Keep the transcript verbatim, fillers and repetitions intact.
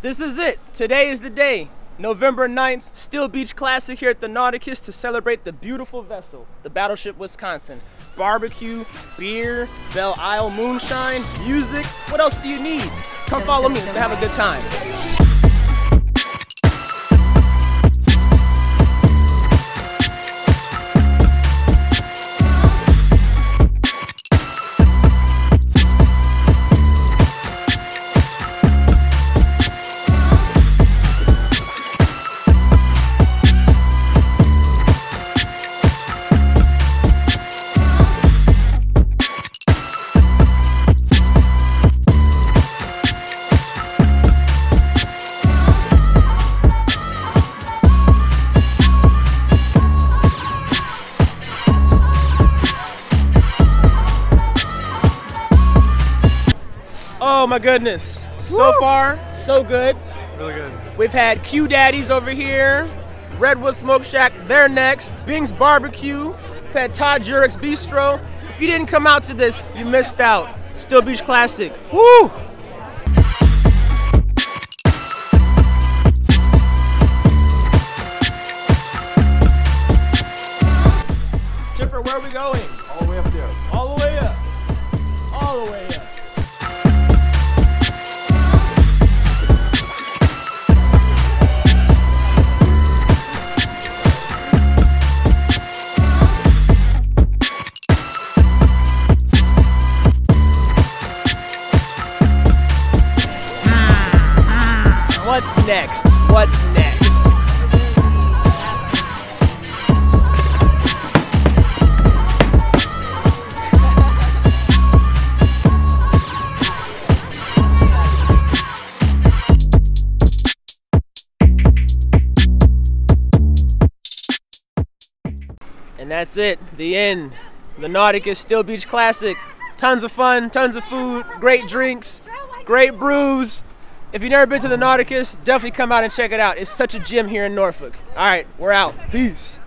This is it. Today is the day. November ninth, Steel Beach Classic here at the Nauticus to celebrate the beautiful vessel, the Battleship Wisconsin. Barbecue, beer, Belle Isle moonshine, music. What else do you need? Come follow me. Let's have a good time. Oh my goodness. So Woo. far, so good. Really good. We've had Q Daddies over here, Redwood Smoke Shack, they're next, Bing's Barbecue, we've had Todd Jurich's Bistro. If you didn't come out to this, you missed out. Steel Beach Classic. Woo! Chipper, where are we going? All the way up there. All the way up. All the way up. What's next? What's next? And that's it, the end. The Nauticus Steel Beach Classic. Tons of fun, tons of food, great drinks, great brews. If you've never been to the Nauticus, definitely come out and check it out. It's such a gem here in Norfolk. All right, we're out. Peace.